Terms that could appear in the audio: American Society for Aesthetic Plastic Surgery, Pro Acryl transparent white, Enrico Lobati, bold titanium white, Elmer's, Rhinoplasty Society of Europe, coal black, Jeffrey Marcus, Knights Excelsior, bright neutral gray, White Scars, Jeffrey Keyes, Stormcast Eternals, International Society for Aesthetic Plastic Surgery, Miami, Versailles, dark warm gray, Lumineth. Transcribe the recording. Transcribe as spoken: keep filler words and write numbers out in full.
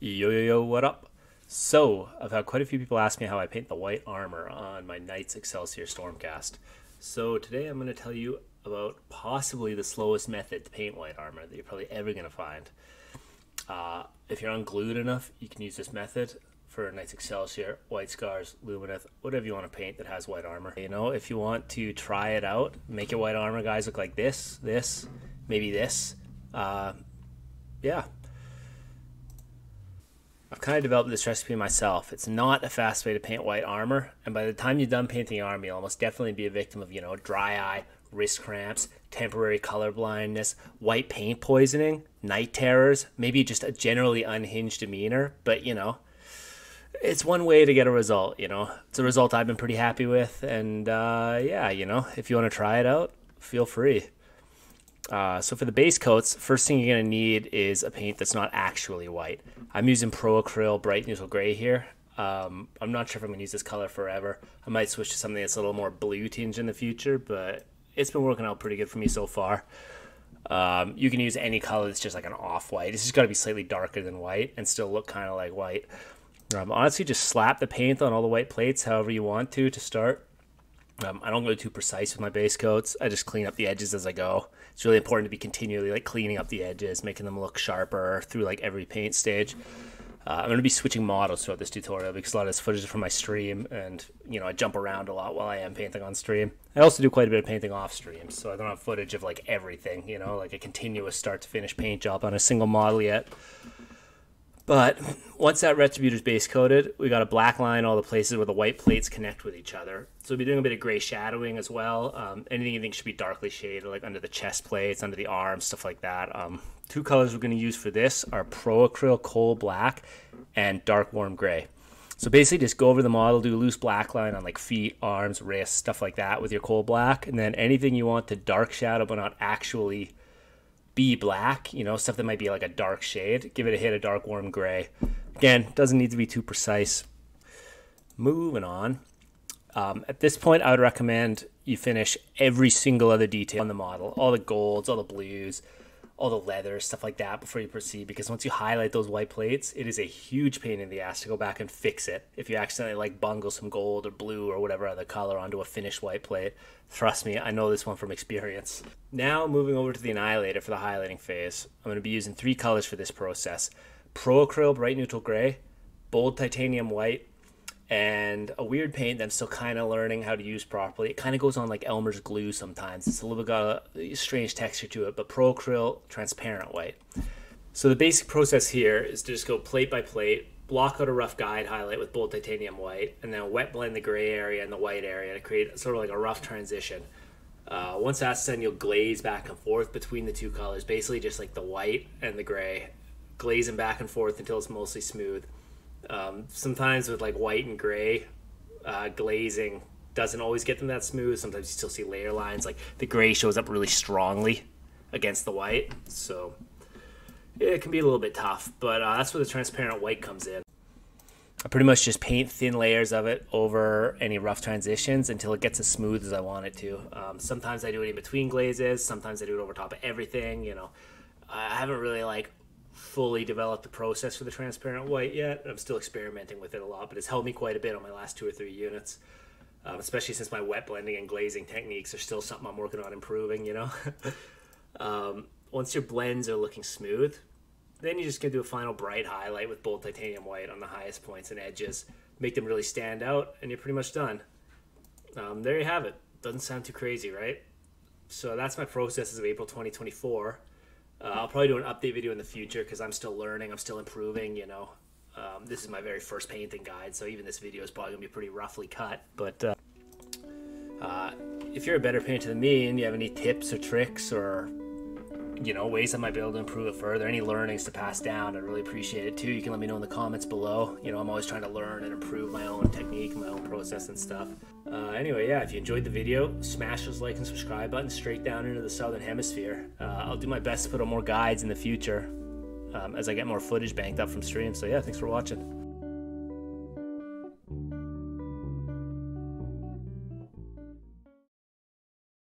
Yo, yo, yo, what up? So, I've had quite a few people ask me how I paint the white armor on my Knights Excelsior Stormcast. So today I'm going to tell you about possibly the slowest method to paint white armor that you're probably ever going to find. Uh, if you're unglued enough, you can use this method for Knights Excelsior, White Scars, Lumineth, whatever you want to paint that has white armor. You know, if you want to try it out, make your white armor guys look like this, this, maybe this. Uh, yeah. I've kind of developed this recipe myself. It's not a fast way to paint white armor, and by the time you're done painting armor, you'll almost definitely be a victim of, you know, dry eye, wrist cramps, temporary color blindness, white paint poisoning, night terrors, maybe just a generally unhinged demeanor. But, you know, it's one way to get a result, you know. It's a result I've been pretty happy with, and uh, yeah, you know, if you want to try it out, feel free. Uh, so for the base coats, first thing you're going to need is a paint that's not actually white. I'm using Pro Acryl bright neutral gray here. Um, I'm not sure if I'm going to use this color forever. I might switch to something that's a little more blue tinge in the future, but it's been working out pretty good for me so far. Um, you can use any color that's just like an off-white. It's just got to be slightly darker than white and still look kind of like white. Um, honestly, just slap the paint on all the white plates however you want to to start. Um, I don't go too precise with my base coats. I just clean up the edges as I go. It's really important to be continually like cleaning up the edges, making them look sharper through like every paint stage. Uh, I'm going to be switching models throughout this tutorial because a lot of this footage is from my stream, and you know I jump around a lot while I am painting on stream. I also do quite a bit of painting off stream, so I don't have footage of like everything, you know, like a continuous start to finish paint job on a single model yet. But once that retributor's base coated, we got to black line all the places where the white plates connect with each other. So we'll be doing a bit of gray shadowing as well. Um, anything you think should be darkly shaded, like under the chest plates, under the arms, stuff like that. Um, two colors we're going to use for this are Pro Acryl coal black and dark warm gray. So basically just go over the model, do a loose black line on like feet, arms, wrists, stuff like that with your coal black. And then anything you want to dark shadow but not actually be black, you know, stuff that might be like a dark shade, give it a hit of dark warm gray. Again, doesn't need to be too precise. Moving on. Um, at this point, I would recommend you finish every single other detail on the model, all the golds, all the blues, all the leather, stuff like that before you proceed, because once you highlight those white plates, it is a huge pain in the ass to go back and fix it. If you accidentally like bungle some gold or blue or whatever other color onto a finished white plate, trust me, I know this one from experience. Now moving over to the annihilator for the highlighting phase, I'm going to be using three colors for this process. Pro Acryl bright neutral gray, bold titanium white, and a weird paint that I'm still kind of learning how to use properly. It kind of goes on like Elmer's glue sometimes. It's a little bit got a strange texture to it, but Pro Acryl transparent white. So the basic process here is to just go plate by plate, block out a rough guide highlight with bold titanium white, and then wet blend the gray area and the white area to create sort of like a rough transition. Uh, once that's done, you'll glaze back and forth between the two colors, basically just like the white and the gray, glazing back and forth until it's mostly smooth. Um, sometimes with like white and gray, uh, glazing doesn't always get them that smooth. Sometimes you still see layer lines, like the gray shows up really strongly against the white, so it can be a little bit tough, but uh, that's where the transparent white comes in. I pretty much just paint thin layers of it over any rough transitions until it gets as smooth as I want it to. Um, sometimes I do it in between glazes, sometimes I do it over top of everything, you know. I haven't really like fully developed the process for the transparent white yet. I'm still experimenting with it a lot, but it's helped me quite a bit on my last two or three units, um, especially since my wet blending and glazing techniques are still something I'm working on improving, you know. um, once your blends are looking smooth, then you're just going to do a final bright highlight with bold titanium white on the highest points and edges, make them really stand out, and you're pretty much done. Um, there you have it. Doesn't sound too crazy, right? So that's my process as of April twenty twenty-four. Uh, I'll probably do an update video in the future because I'm still learning, I'm still improving, you know. Um, this is my very first painting guide, so even this video is probably going to be pretty roughly cut. But uh, uh, if you're a better painter than me and you have any tips or tricks or, you know, ways I might be able to improve it further, any learnings to pass down, I'd really appreciate it too. You can let me know in the comments below. You know, I'm always trying to learn and improve my own technique, my own process and stuff. Uh, anyway, yeah, if you enjoyed the video, smash those like and subscribe buttons straight down into the southern hemisphere. Uh, I'll do my best to put on more guides in the future um, as I get more footage banked up from stream. So yeah, thanks for watching.